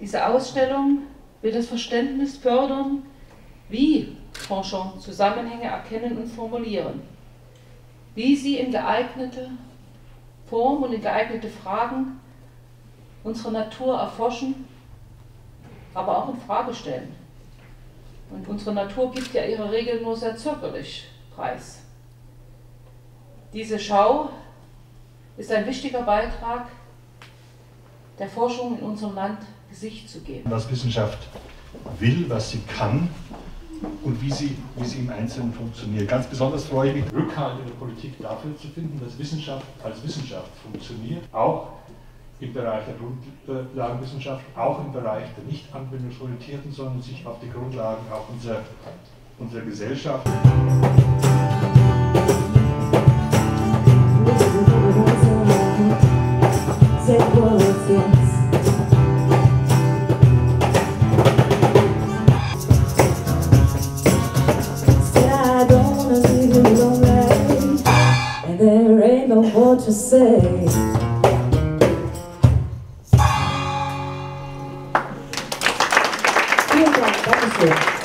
Diese Ausstellung will das Verständnis fördern, wie Forscher Zusammenhänge erkennen und formulieren, wie sie in geeigneter Form und in geeignete Fragen unsere Natur erforschen, aber auch in Frage stellen. Und unsere Natur gibt ja ihre Regeln nur sehr zögerlich preis. Diese Schau ist ein wichtiger Beitrag, der Forschung in unserem Land Gesicht zu geben. Was Wissenschaft will, was sie kann und wie sie im Einzelnen funktioniert. Ganz besonders freue ich mich, Rückhalt in der Politik dafür zu finden, dass Wissenschaft als Wissenschaft funktioniert, auch im Bereich der Grundlagenwissenschaft, auch im Bereich der nicht anwendungsorientierten, sondern sich auf die Grundlagen auch unserer Gesellschaft. To say. Vielen Dank, danke schön.